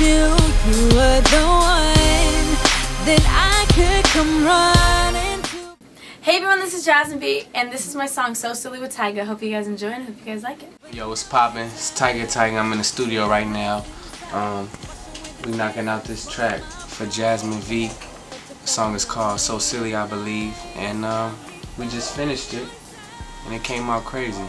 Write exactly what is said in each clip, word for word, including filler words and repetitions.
you, you were the one that I could come running to. Hey everyone, this is Jasmine V, and this is my song So Silly with Tyga. Hope you guys enjoy it. Hope you guys like it. Yo, what's poppin'? It's Tyga Tyga. I'm in the studio right now. Um, we knocking out this track for Jasmine V. The song is called So Silly, I believe, and um, we just finished it, and it came out crazy.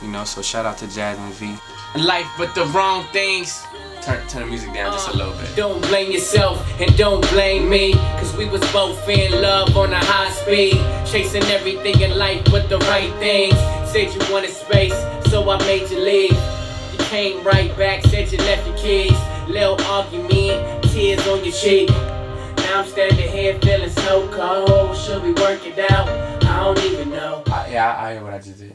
You know, so shout out to Jasmine V. Life but the wrong things. Turn, turn the music down just a little bit. Don't blame yourself and don't blame me, cause we was both in love on a high speed, chasing everything in life but the right things. Said you wanted space, so I made you leave. You came right back, said you left your keys. Little argument, tears on your cheek. Now I'm standing here feeling so cold. Should we work it out? I don't even know. I, yeah, I, I hear what I just did.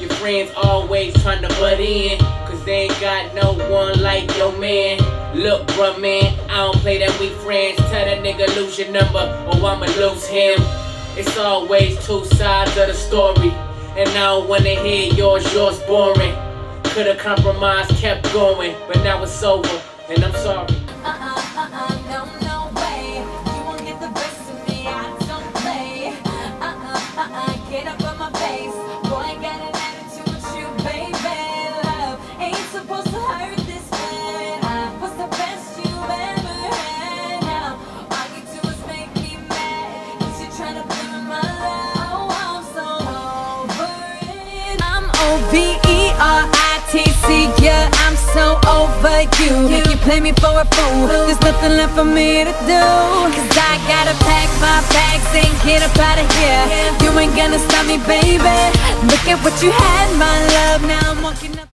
Your friends always trying to butt in, cause they ain't got no one like your man. Look bruh man, I don't play that we friends. Tell that nigga lose your number or I'ma lose him. It's always two sides of the story, and I don't wanna hear yours, yours boring. Could've compromised, kept going, but now it's over, and I'm sorry. Uh-uh, uh-uh, no, no way. You won't get the best of me, I don't play. Uh-uh, uh-uh, get up on my face. Boy, get it. V E R I T C, yeah, I'm so over you. Make you play me for a fool. There's nothing left for me to do, cause I gotta pack my bags and get up out of here. You ain't gonna stop me, baby. Look at what you had, my love. Now I'm walking up.